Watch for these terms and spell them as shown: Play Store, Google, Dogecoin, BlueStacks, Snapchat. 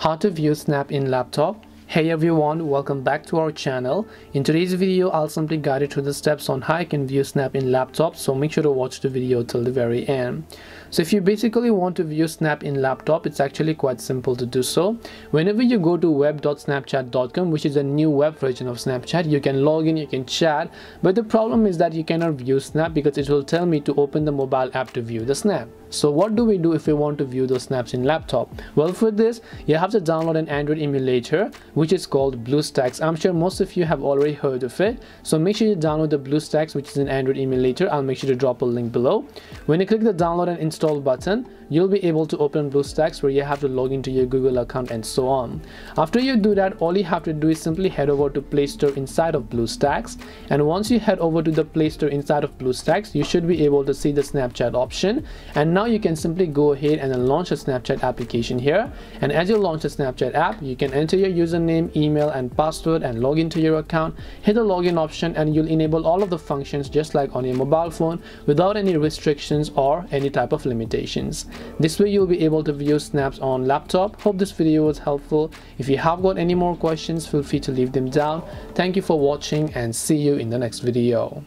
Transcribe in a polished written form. How to view Snap in laptop. Hey everyone, welcome back to our channel. In today's video, I'll simply guide you through the steps on how you can view Snap in laptop, so make sure to watch the video till the very end. So if you basically want to view Snap in laptop, it's actually quite simple to do so. Whenever you go to web.snapchat.com, which is a new web version of Snapchat, you can log in, you can chat, but the problem is that you cannot view Snap because it will tell me to open the mobile app to view the Snap. So what do we do if we want to view those snaps in laptop? Well, for this, you have to download an Android emulator, which is called BlueStacks. I'm sure most of you have already heard of it. So make sure you download the BlueStacks, which is an Android emulator. I'll make sure to drop a link below. When you click the download and install button, you'll be able to open BlueStacks, where you have to log into your Google account and so on. After you do that, all you have to do is simply head over to Play Store inside of BlueStacks. And once you head over to the Play Store inside of BlueStacks, you should be able to see the Snapchat option. And now you can simply go ahead and then launch a Snapchat application here. And as you launch a Snapchat app, you can enter your username, email and password and log into your account. Hit the login option and you'll enable all of the functions just like on your mobile phone without any restrictions or any type of limitations. This way you'll be able to view snaps on laptop. Hope this video was helpful. If you have got any more questions, feel free to leave them down. Thank you for watching and see you in the next video.